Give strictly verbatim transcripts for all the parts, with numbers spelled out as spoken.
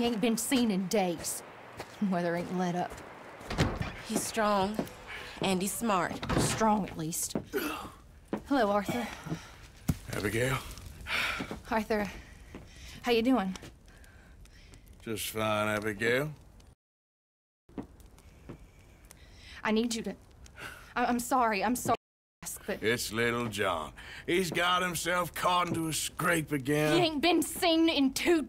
He ain't been seen in days. Weather ain't let up. He's strong. And he's smart. Strong, at least. Hello, Arthur. Abigail. Arthur, how you doing? Just fine, Abigail. I need you to... I I'm sorry, I'm sorry to ask, but... It's little John. He's got himself caught into a scrape again. He ain't been seen in two...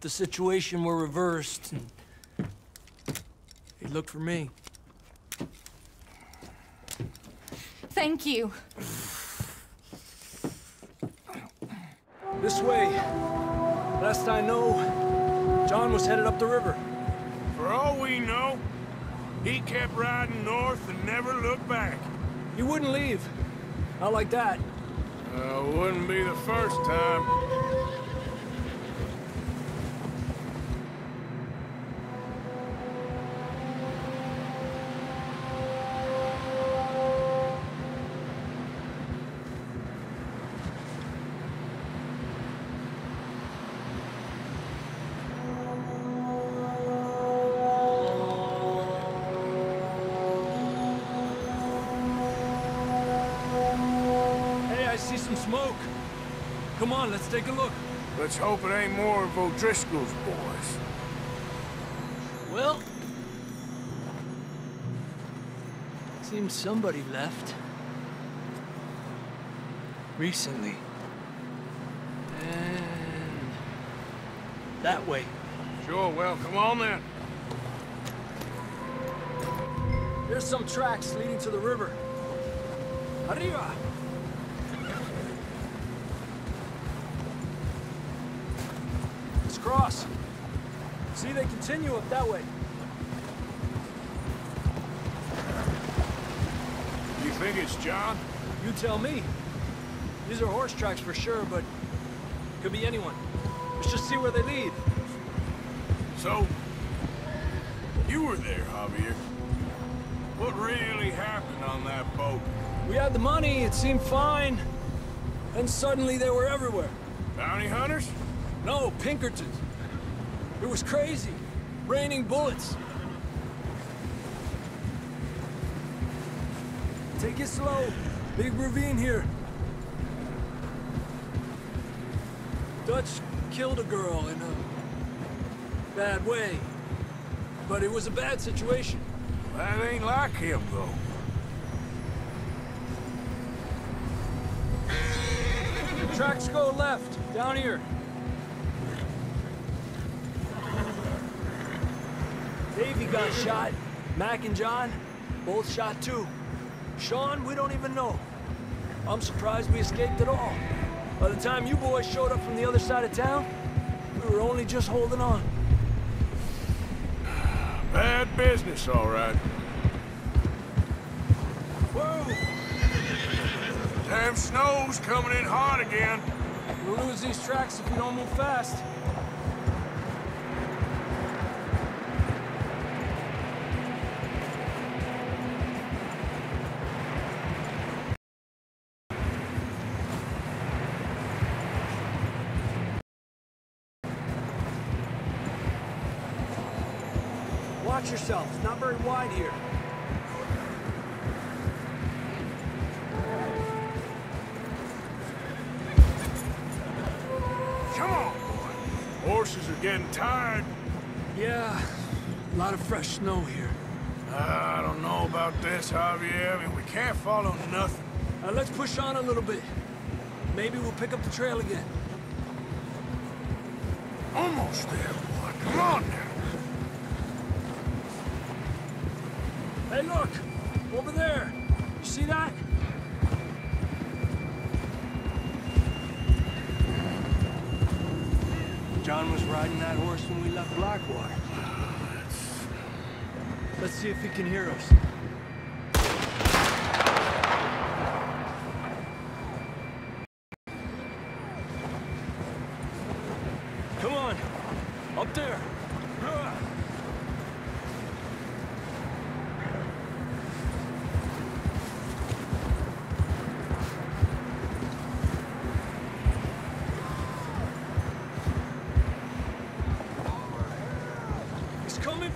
the situation were reversed... and... he looked for me. Thank you. This way. Last I know, John was headed up the river. For all we know, he kept riding north and never looked back. He wouldn't leave. Not like that. Uh, wouldn't be the first time. Smoke. Come on, let's take a look. Let's hope it ain't more of O'Driscoll's boys. Well, seems somebody left recently. And that way. Sure, well, come on then. There's some tracks leading to the river. Arriba! Cross. See, they continue up that way. You think it's John? You tell me. These are horse tracks for sure, but could be anyone. Let's just see where they lead. So, you were there, Javier. What really happened on that boat? We had the money, it seemed fine. Then suddenly they were everywhere. Bounty hunters? No, Pinkertons. It was crazy. Raining bullets. Take it slow. Big ravine here. Dutch killed a girl in a bad way. But it was a bad situation. That ain't like him, though. The tracks go left, down here. Davey got shot. Mac and John, both shot too. Sean, we don't even know. I'm surprised we escaped at all. By the time you boys showed up from the other side of town, we were only just holding on. Bad business, all right. Whoa! Damn snow's coming in hot again. We'll lose these tracks if we don't move fast. Watch yourself, it's not very wide here. Come on, boy. Horses are getting tired. Yeah, a lot of fresh snow here. Uh, I don't know about this, Javier. I mean, we can't follow nothing. Uh, let's push on a little bit. Maybe we'll pick up the trail again. Almost there, boy. Come on now. Hey, look! Over there! You see that? John riding that horse when we left Blackwater. Let's see if he can hear us. Come on, up there.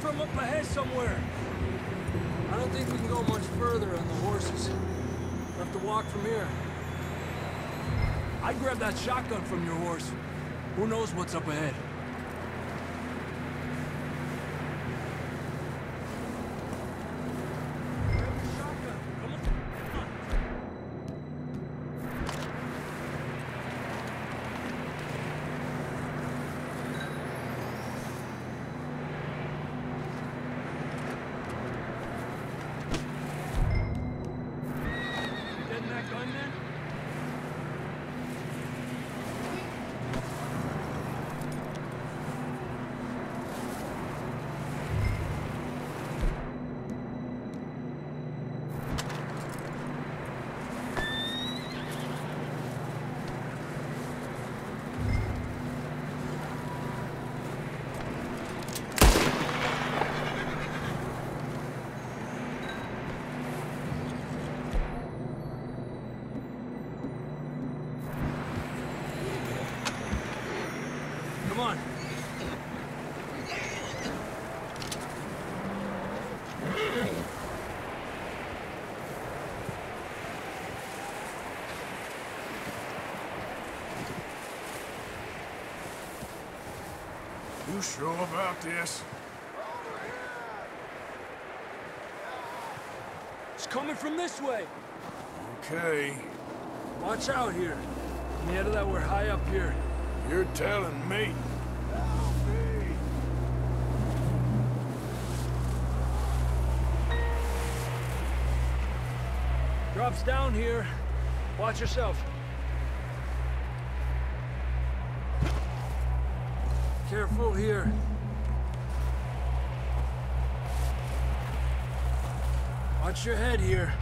From up ahead somewhere. I don't think we can go much further on the horses. We'll have to walk from here. I'd grab that shotgun from your horse. Who knows what's up ahead? You sure about this? It's coming from this way. Okay. Watch out here. On the end of that, we're high up here. You're telling me. Drops down here. Watch yourself. Careful here. Watch your head here.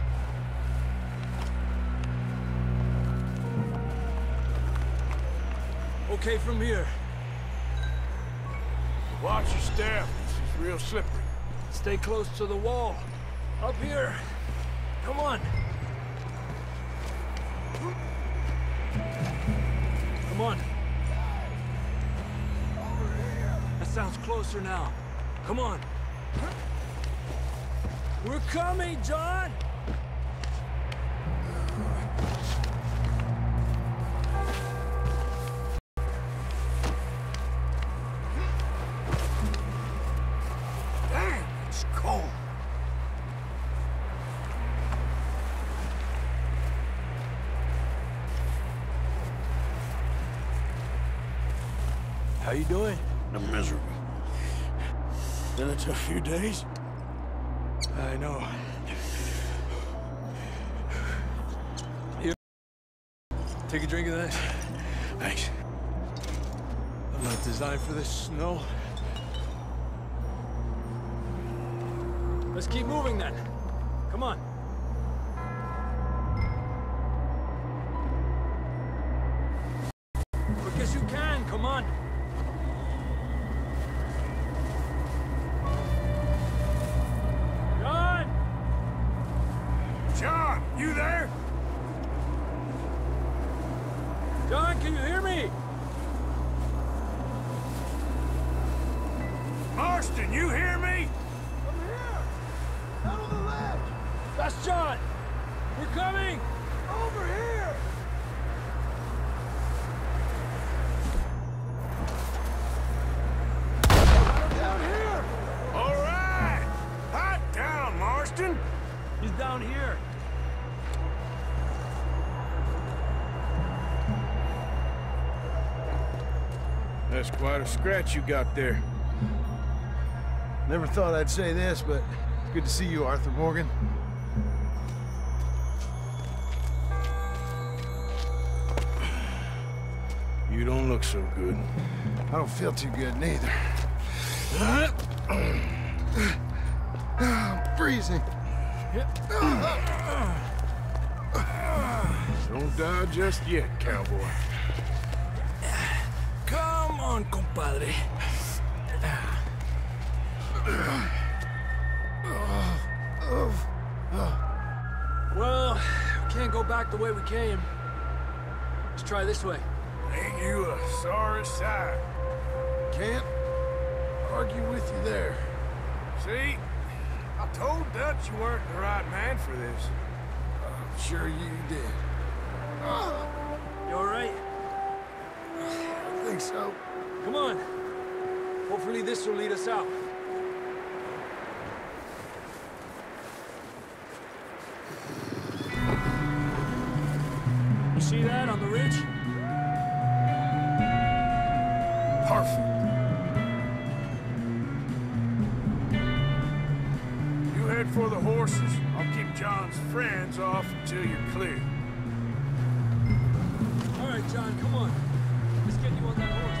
Okay, from here. Watch your step. This is real slippery. Stay close to the wall. Up here. Come on. Come on. Sounds closer now. Come on. We're coming, John! Dang, it's cold. How you doing? I'm miserable. Then it took a few days. I know. Here. Take a drink of that. Thanks. I'm not designed for this snow. Let's keep moving then. Come on. Quick as you can, come on. You there? John, can you hear me? Marston, you hear me? I'm here! Down on the ledge! That's John! We're coming! Over here! Down here! All right! Hot down, Marston! He's down here. That's quite a scratch you got there. Never thought I'd say this, but it's good to see you, Arthur Morgan. You don't look so good. I don't feel too good, neither. I'm freezing. Don't die just yet, cowboy. Come on, compadre. Well, we can't go back the way we came. Let's try this way. Ain't you a sorry sight? Can't argue with you there. See? I told Dutch you weren't the right man for this. I'm sure you did. You all right? I think so. Come on. Hopefully this will lead us out. You see that on the ridge? Perfect. You head for the horses. I'll keep John's friends off until you're clear. All right, John, come on. Let's get you on that horse.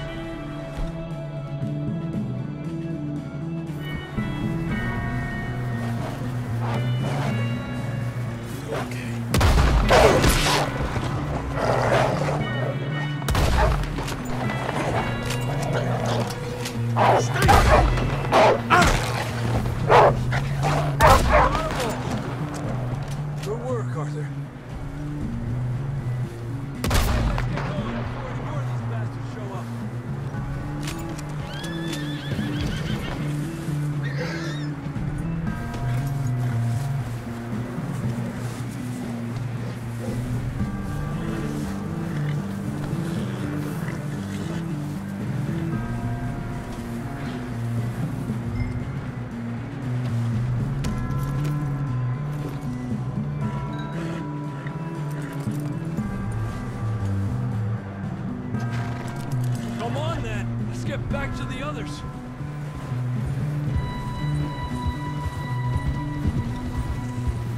Back to the others.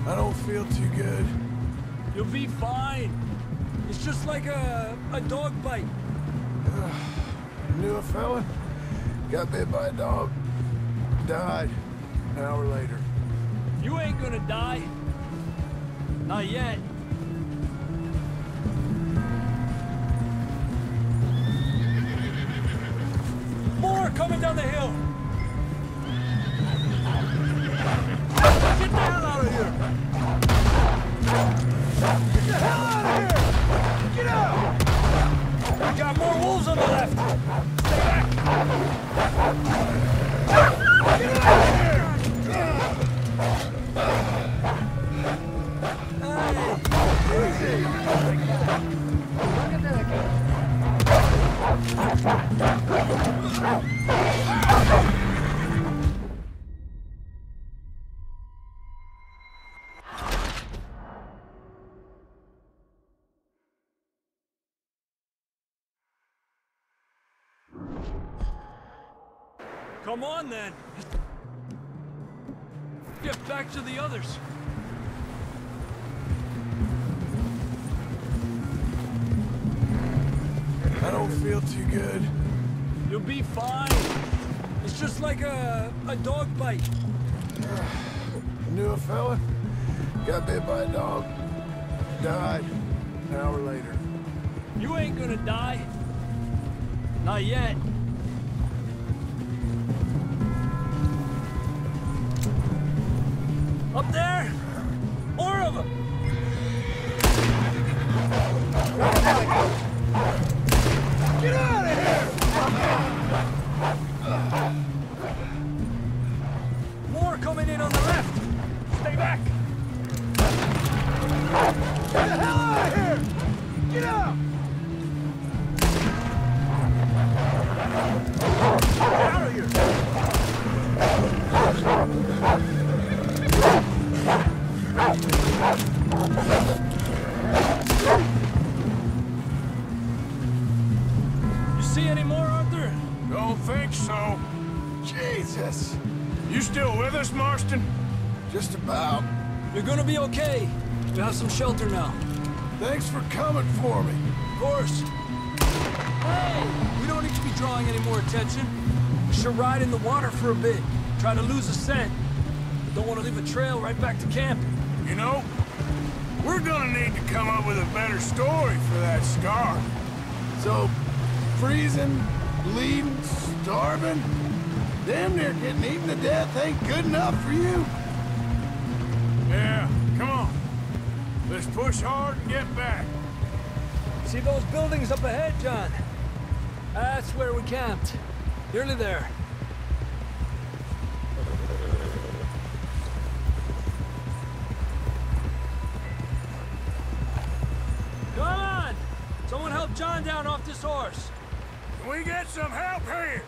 I don't feel too good. You'll be fine. It's just like a, a dog bite. Uh, knew a fella. Got bit by a dog. Died an hour later. You ain't gonna die. Not yet. Coming down the hill! Get the hell out of here! Get the hell out of here! Get out! We got more wolves on the left! Stay back! Get out of here! Hey! Easy! Come on, then. Get back to the others. I don't feel too good. You'll be fine. It's just like a, a dog bite. Uh, knew a fella. Got bit by a dog. Died an hour later. You ain't gonna die. Not yet. Up there! More of them! Get out of here! More coming in on the left! Stay back! Get the hell out of here! Get out! You still with us, Marston? Just about. You're gonna be okay. We have some shelter now. Thanks for coming for me. Of course. Hey! We don't need to be drawing any more attention. We should ride in the water for a bit. Try to lose a scent. But don't want to leave a trail right back to camp. You know, we're gonna need to come up with a better story for that scar. So, freezing, bleeding, starving, damn near getting eaten to death ain't good enough for you. Yeah, come on. Let's push hard and get back. See those buildings up ahead, John? That's where we camped. Nearly there. Come on! Someone help John down off this horse. Can we get some help here?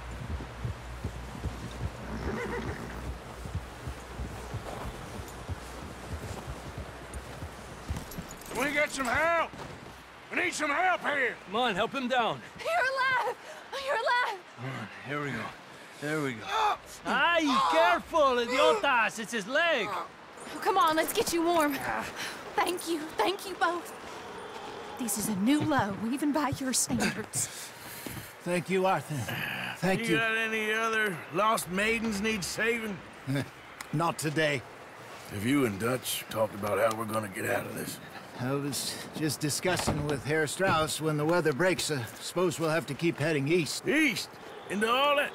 Can we get some help? We need some help here! Come on, help him down. You're alive! You're alive! Come on, here we go. There we go. Aye, oh. Careful, idiotas! It's his leg! Oh, come on, let's get you warm. Thank you, thank you both. This is a new low, even by your standards. Thank you, Arthur. Thank you. You got any other lost maidens need saving? Not today. Have you and Dutch talked about how we're gonna get out of this? I was just discussing with Herr Strauss when the weather breaks. I uh, suppose we'll have to keep heading east. East? Into all that...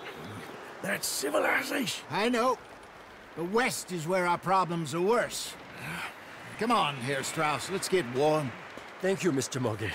that civilization? I know. The west is where our problems are worse. Come on, Herr Strauss. Let's get warm. Thank you, Mister Mugget.